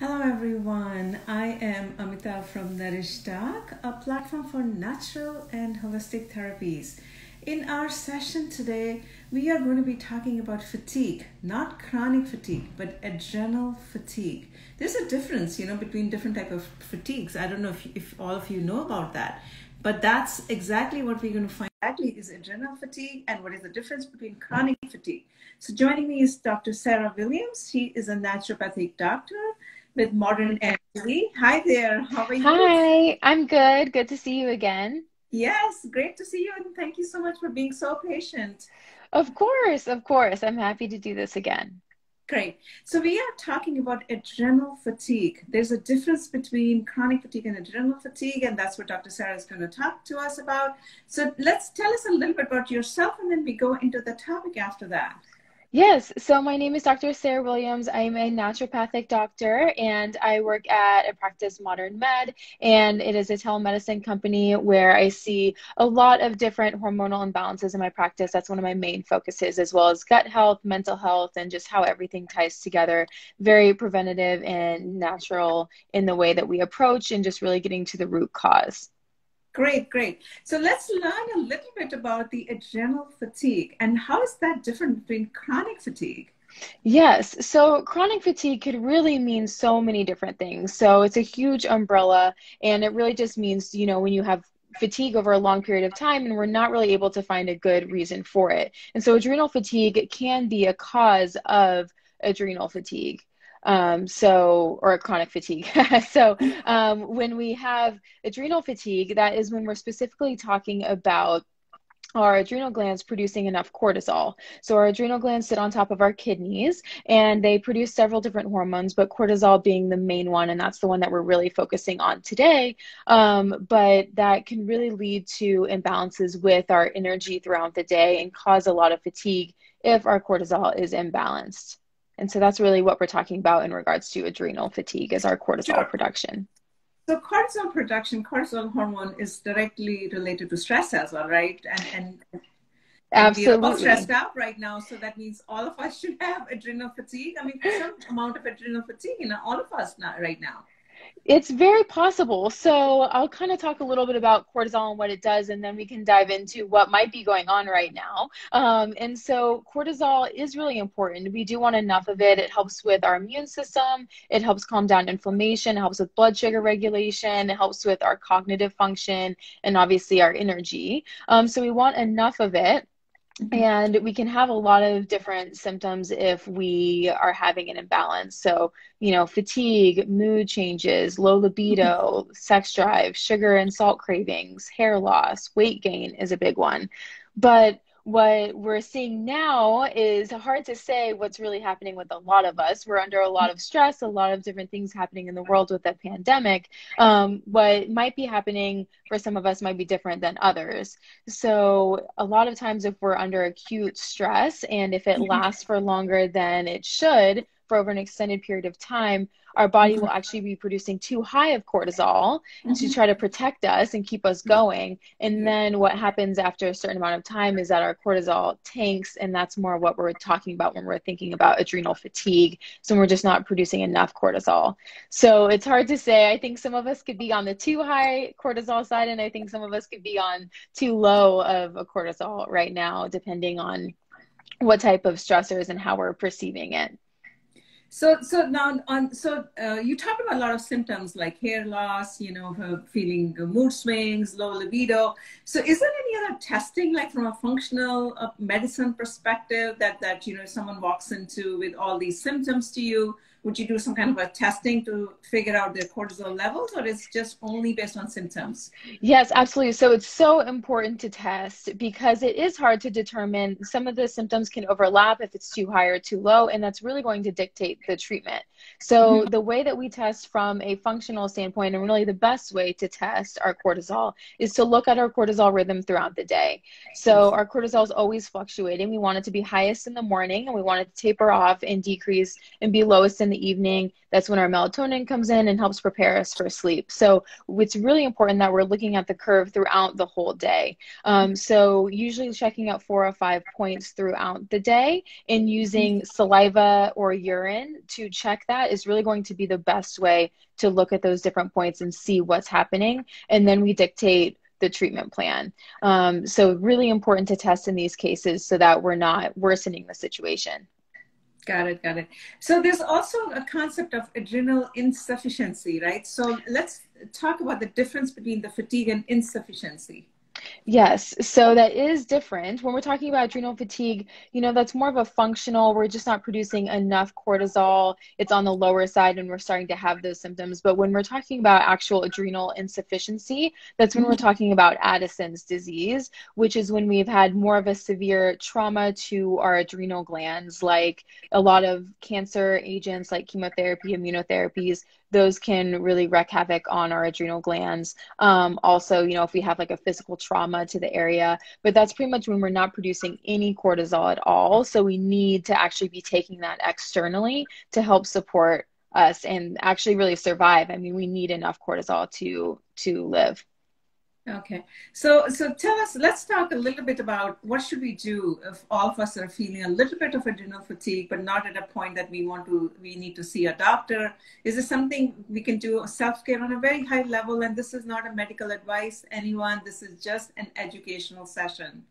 Hello everyone, I am Amita from NourishDoc, a platform for natural and holistic therapies. In our session today, we are going to be talking about fatigue, not chronic fatigue, but adrenal fatigue. There's a difference, between different types of fatigues. I don't know if all of you know about that, but that's exactly what we're going to find. Exactly is adrenal fatigue and what is the difference between chronic fatigue. So joining me is Dr. Sarah Williams. She is a naturopathic doctor with Modern Energy. Hi there, how are you? Hi, I'm good. Good to see you again. Yes, great to see you, and thank you so much for being so patient. Of course. I'm happy to do this again. Great. So we are talking about adrenal fatigue. There's a difference between chronic fatigue and adrenal fatigue, and that's what Dr. Sarah is going to talk to us about. So let's tell us a little bit about yourself, and then we go into the topic after that. Yes. So my name is Dr. Sarah Williams. I'm a naturopathic doctor, and I work at a practice, Modern Med, and it is a telemedicine company where I see a lot of different hormonal imbalances in my practice. That's one of my main focuses, as well as gut health, mental health, and just how everything ties together. Very preventative and natural in the way that we approach and just really getting to the root cause. Great, great. So let's learn a little bit about the adrenal fatigue and how is that different between chronic fatigue? Yes. So chronic fatigue could really mean so many different things. So it's a huge umbrella, and it really just means, when you have fatigue over a long period of time and we're not really able to find a good reason for it. And so adrenal fatigue can be a cause of adrenal fatigue. Or chronic fatigue. When we have adrenal fatigue, that is when we're specifically talking about our adrenal glands producing enough cortisol. So our adrenal glands sit on top of our kidneys, and they produce several different hormones, but cortisol being the main one, and that's the one that we're really focusing on today. But that can really lead to imbalances with our energy throughout the day and cause a lot of fatigue if our cortisol is imbalanced. And so that's really what we're talking about in regards to adrenal fatigue is our cortisol production. So cortisol production, cortisol hormone is directly related to stress as well, right? And absolutely. And we're all stressed out right now. So that means all of us should have adrenal fatigue. I mean, some amount of adrenal fatigue in all of us right now. It's very possible. So I'll kind of talk a little bit about cortisol and what it does, and then we can dive into what might be going on right now. And so cortisol is really important. We do want enough of it. It helps with our immune system. It helps calm down inflammation. It helps with blood sugar regulation. It helps with our cognitive function and obviously our energy. So we want enough of it. And we can have a lot of different symptoms if we are having an imbalance. So, fatigue, mood changes, low libido, sex drive, sugar and salt cravings, hair loss, weight gain is a big one. But what we're seeing now is hard to say what's really happening with a lot of us. We're under a lot of stress, a lot of different things happening in the world with the pandemic. What might be happening for some of us might be different than others. So a lot of times if we're under acute stress and if it lasts for longer than it should for over an extended period of time, our body will actually be producing too high of cortisol to try to protect us and keep us going. And then what happens after a certain amount of time is that our cortisol tanks, and that's more what we're talking about when we're thinking about adrenal fatigue. So we're just not producing enough cortisol. So it's hard to say. I think some of us could be on the too high cortisol side, and I think some of us could be on too low of a cortisol right now, depending on what type of stressors and how we're perceiving it. So you talked about a lot of symptoms like hair loss, feeling mood swings, low libido. So is there any other testing, like from a functional medicine perspective, that someone walks into with all these symptoms to you? Would you do some kind of a testing to figure out their cortisol levels, or is it just only based on symptoms? Yes, absolutely. So it's so important to test because it is hard to determine. Some of the symptoms can overlap if it's too high or too low, and that's really going to dictate the treatment. So the way that we test from a functional standpoint, and really the best way to test our cortisol, is to look at our cortisol rhythm throughout the day. So our cortisol is always fluctuating. We want it to be highest in the morning, and we want it to taper off and decrease and be lowest in the the evening. That's when our melatonin comes in and helps prepare us for sleep. So it's really important that we're looking at the curve throughout the whole day. So usually checking out 4 or 5 points throughout the day and using saliva or urine to check that is really going to be the best way to look at those different points and see what's happening. And then we dictate the treatment plan. So really important to test in these cases so that we're not worsening the situation. Got it, got it. So there's also a concept of adrenal insufficiency, right? So let's talk about the difference between the fatigue and insufficiency. Yes, so that is different. When we're talking about adrenal fatigue, you know, that's more of a functional, we're just not producing enough cortisol. It's on the lower side and we're starting to have those symptoms. But when we're talking about actual adrenal insufficiency, that's when we're talking about Addison's disease, which is when we've had more of a severe trauma to our adrenal glands, like a lot of cancer agents like chemotherapy, immunotherapies. Those can really wreak havoc on our adrenal glands. Also, you know, if we have like a physical trauma to the area, but that's pretty much when we're not producing any cortisol at all. So we need to actually be taking that externally to help support us and actually really survive. I mean, we need enough cortisol to live. Okay. So tell us, let's talk a little bit about what should we do if all of us are feeling a little bit of adrenal fatigue, but not at a point that we need to see a doctor. Is this something we can do self-care on a very high level? And this is not a medical advice, anyone. This is just an educational session.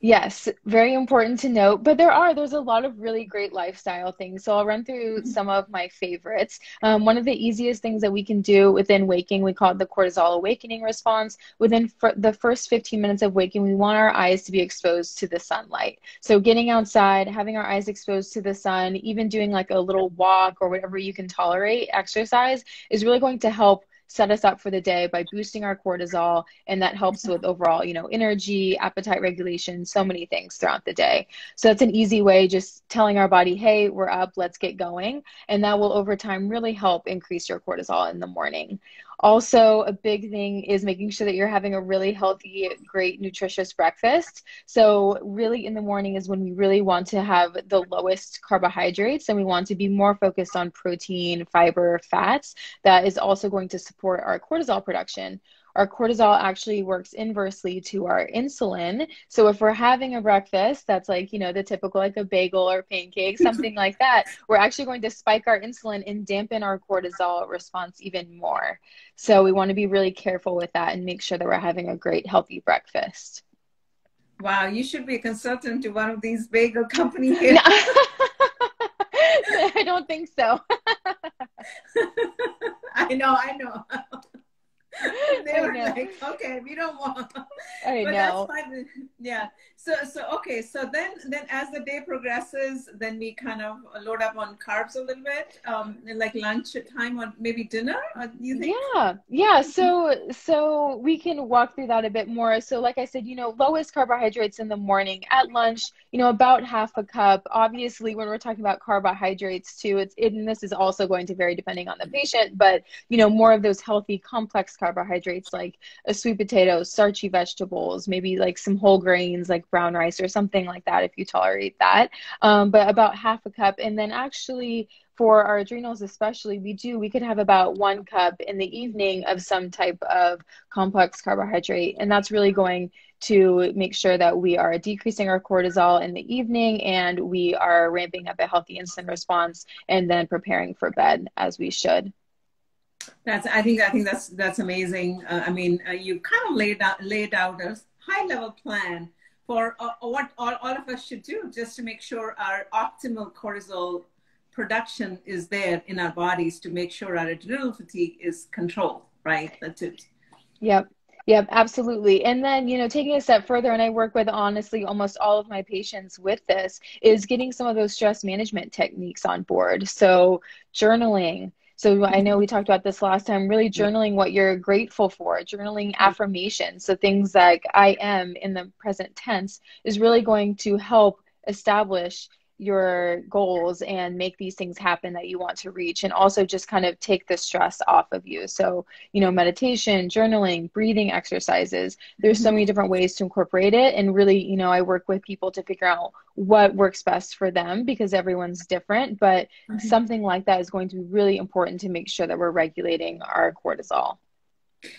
Yes, very important to note, but there's a lot of really great lifestyle things. So I'll run through some of my favorites. One of the easiest things that we can do within waking, we call it the cortisol awakening response. Within the first 15 minutes of waking, we want our eyes to be exposed to the sunlight. So getting outside, having our eyes exposed to the sun, even doing like a little walk or whatever you can tolerate exercise is really going to help set us up for the day by boosting our cortisol, and that helps with overall, you know, energy, appetite regulation, so many things throughout the day. So that's an easy way, just telling our body, hey, we're up, let's get going. And that will over time really help increase your cortisol in the morning. Also, a big thing is making sure that you're having a really healthy, great, nutritious breakfast. So really in the morning is when we really want to have the lowest carbohydrates, and we want to be more focused on protein, fiber, fats. That is also going to support our cortisol production. Our cortisol actually works inversely to our insulin. So if we're having a breakfast that's like, you know, the typical like a bagel or pancake, something like that, we're actually going to spike our insulin and dampen our cortisol response even more. So we want to be really careful with that and make sure that we're having a great healthy breakfast. Wow, you should be a consultant to one of these bagel companies here. No. I don't think so. I know. They were like, okay, we don't want. I know. That's fine. Yeah. So okay. So then as the day progresses, then we kind of load up on carbs a little bit, like lunch time or maybe dinner. You think? Yeah. So we can walk through that a bit more. So like I said, you know, lowest carbohydrates in the morning. At lunch, you know, about half a cup. Obviously, when we're talking about carbohydrates too, and this is also going to vary depending on the patient, but you know, more of those healthy complex carbohydrates like a sweet potato, starchy vegetables, maybe like some whole grains like brown rice or something like that if you tolerate that, but about half a cup. And then actually for our adrenals especially, we could have about 1 cup in the evening of some type of complex carbohydrate, and that's really going to make sure that we are decreasing our cortisol in the evening and we are ramping up a healthy insulin response and then preparing for bed as we should. I think that's amazing. I mean, you kind of laid out a high level plan for what all of us should do just to make sure our optimal cortisol production is there in our bodies to make sure our adrenal fatigue is controlled, right? That's it. Yep. Yep, absolutely. And then, you know, taking a step further, and I work with honestly almost all of my patients with this, is getting some of those stress management techniques on board. So journaling. So I know we talked about this last time, really journaling what you're grateful for, journaling affirmations. So things like I am in the present tense is really going to help establish your goals and make these things happen that you want to reach, and also just kind of take the stress off of you. So, you know, meditation, journaling, breathing exercises, there's so many different ways to incorporate it. And really, you know, I work with people to figure out what works best for them because everyone's different, but something like that is going to be really important to make sure that we're regulating our cortisol.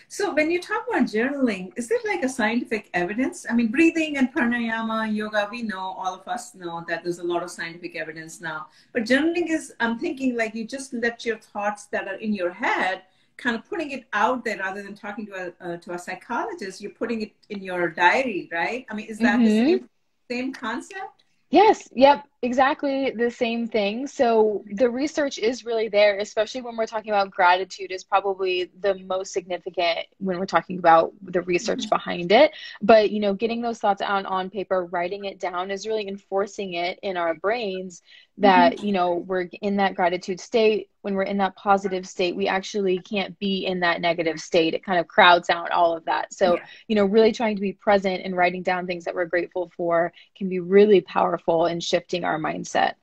So when you talk about journaling, is there like a scientific evidence? I mean, breathing and pranayama, yoga, we know, all of us know that there's a lot of scientific evidence now. But journaling is, I'm thinking like you just let your thoughts that are in your head, kind of putting it out there rather than talking to a psychologist, you're putting it in your diary, right? I mean, is that the same concept? Yes. Yep. Exactly the same thing. So the research is really there, especially when we're talking about gratitude is probably the most significant when we're talking about the research behind it. But, you know, getting those thoughts out on paper, writing it down is really enforcing it in our brains that, you know, we're in that gratitude state. When we're in that positive state, we actually can't be in that negative state. It kind of crowds out all of that. So, you know, really trying to be present and writing down things that we're grateful for can be really powerful in shifting our mindset.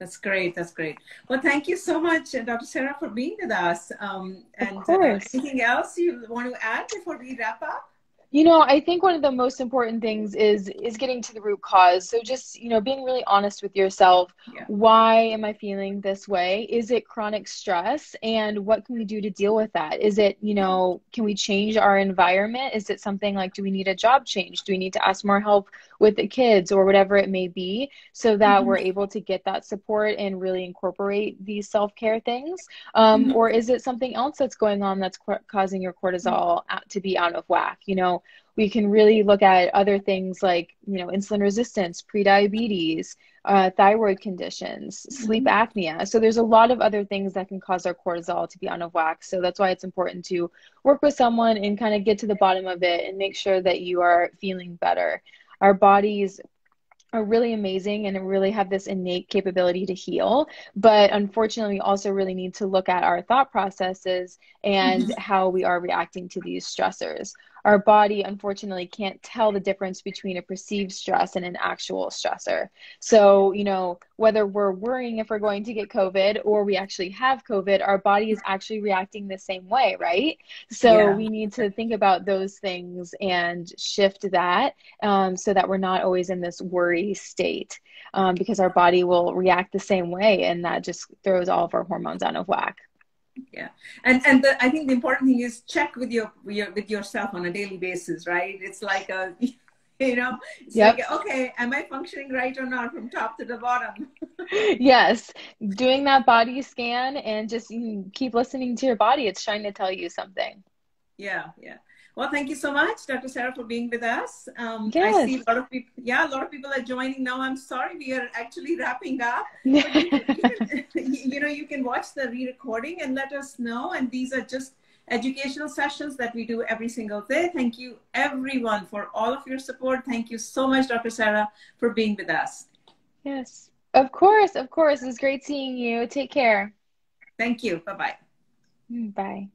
That's great. That's great. Well, thank you so much, Dr. Sarah, for being with us. And anything else you want to add before we wrap up? You know, I think one of the most important things is getting to the root cause. So just, you know, being really honest with yourself. Why am I feeling this way? Is it chronic stress? And what can we do to deal with that? Is it, you know, can we change our environment? Is it something like, do we need a job change? Do we need to ask more help with the kids or whatever it may be, so that we're able to get that support and really incorporate these self-care things? Or is it something else that's going on that's causing your cortisol to be out of whack? You know, we can really look at other things like, you know, insulin resistance, prediabetes, thyroid conditions, sleep apnea. So there's a lot of other things that can cause our cortisol to be out of whack. So that's why it's important to work with someone and kind of get to the bottom of it and make sure that you are feeling better. Our bodies are really amazing and really have this innate capability to heal. But unfortunately, we also really need to look at our thought processes and how we are reacting to these stressors. Our body, unfortunately, can't tell the difference between a perceived stress and an actual stressor. So, you know, whether we're worrying if we're going to get COVID or we actually have COVID, our body is actually reacting the same way, right? So we need to think about those things and shift that so that we're not always in this worry state because our body will react the same way, and that just throws all of our hormones out of whack. Yeah. And the, I think the important thing is check with yourself on a daily basis, right? It's like a, you know, it's like, okay, am I functioning right or not from top to the bottom? Yes. Doing that body scan and just keep listening to your body. It's trying to tell you something. Yeah. Yeah. Well, thank you so much, Dr. Sarah, for being with us. I see a lot of people, a lot of people are joining now. I'm sorry, we are actually wrapping up. But you can watch the re-recording and let us know. And these are just educational sessions that we do every single day. Thank you, everyone, for all of your support. Thank you so much, Dr. Sarah, for being with us. Yes, of course, of course. It was great seeing you. Take care. Thank you. Bye-bye. Bye.